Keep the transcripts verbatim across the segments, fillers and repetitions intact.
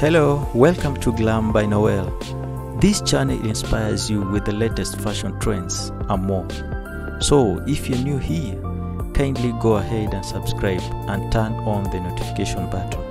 Hello, welcome to Glam by Noel. This channel inspires you with the latest fashion trends and more. So if you're new here, kindly go ahead and subscribe and turn on the notification button.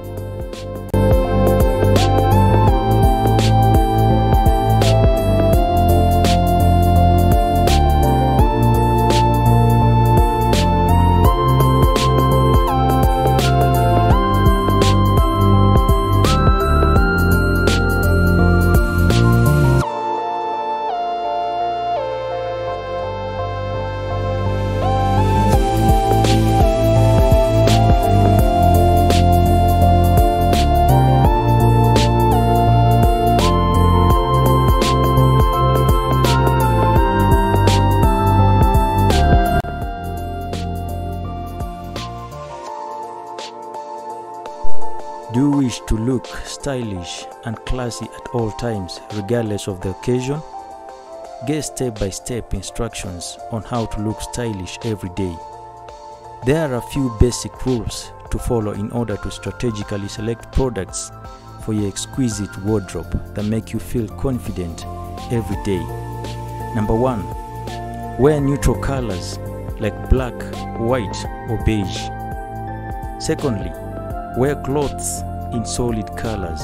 Do you wish to look stylish and classy at all times regardless of the occasion? Get step-by-step instructions on how to look stylish every day. There are a few basic rules to follow in order to strategically select products for your exquisite wardrobe that make you feel confident every day. Number one, wear neutral colors like black, white or beige. Secondly, wear clothes in solid colors.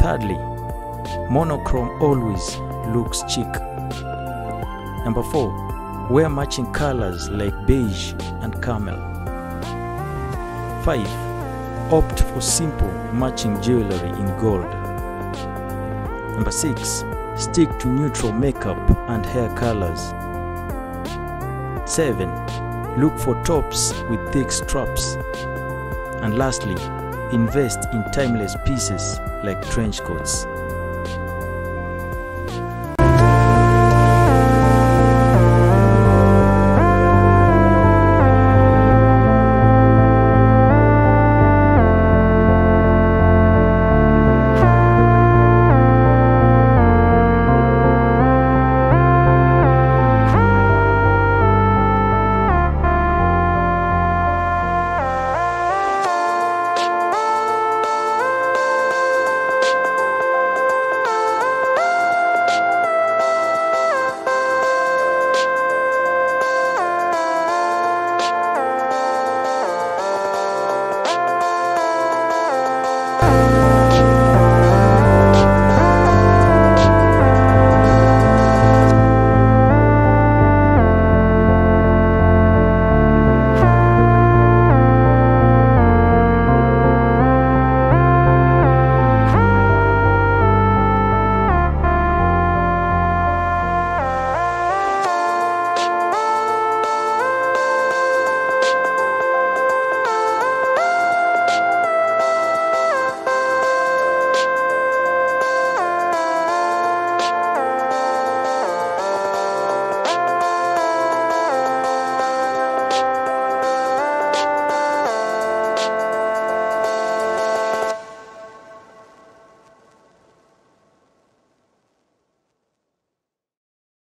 Thirdly, monochrome always looks chic. Number four, wear matching colors like beige and camel. Five, opt for simple matching jewelry in gold. Number six, stick to neutral makeup and hair colors. Seven, look for tops with thick straps. And lastly, invest in timeless pieces like trench coats.